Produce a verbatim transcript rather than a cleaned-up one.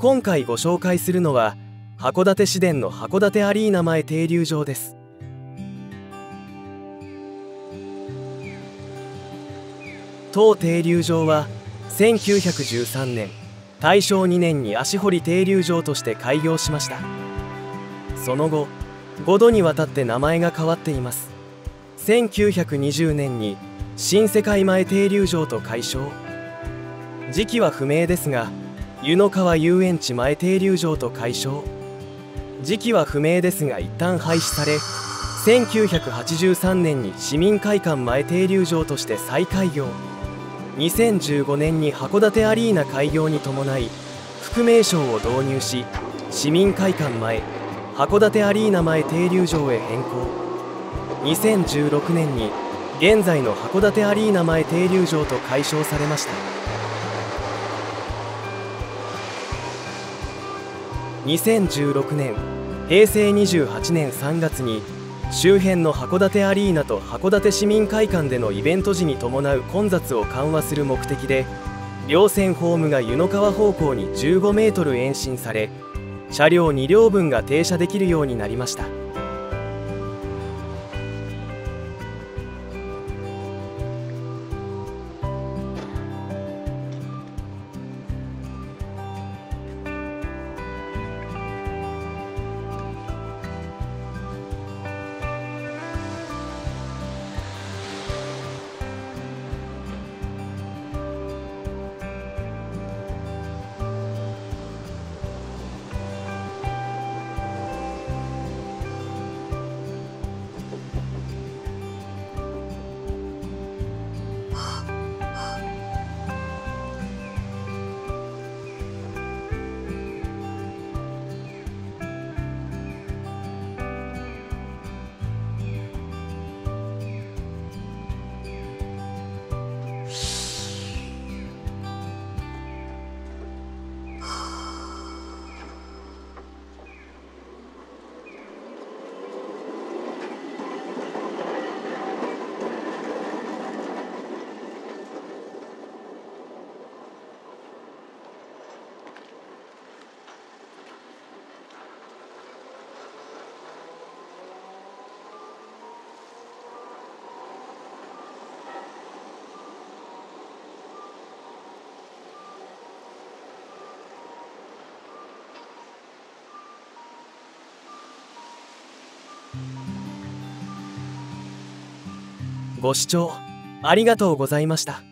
今回ご紹介するのは函館市電の函館アリーナ前停留場です。当停留場はせんきゅうひゃくじゅうさんねん、大正にねんに足堀停留場として開業しました。その後ごどにわたって名前が変わっています。せんきゅうひゃくにじゅうねんに新世界前停留場と改称、時期は不明ですが湯の川遊園地前停留場と改称、時期は不明ですが一旦廃止され、せんきゅうひゃくはちじゅうさんねんに市民会館前停留場として再開業、にせんじゅうごねんに函館アリーナ開業に伴い副名称を導入し、市民会館前函館アリーナ前停留場へ変更、にせんじゅうろくねんに現在の函館アリーナ前停留場と改称されました。にせんじゅうろくねん、平成にじゅうはちねんさんがつに周辺の函館アリーナと函館市民会館でのイベント時に伴う混雑を緩和する目的で、両線ホームが湯の川方向にじゅうごメートル延伸され、車両にりょうぶんが停車できるようになりました。ご視聴ありがとうございました。